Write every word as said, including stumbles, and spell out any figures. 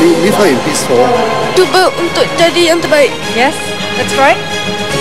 leave her in peace for her. Cuba untuk jadi yang terbaik. Yes, that's right.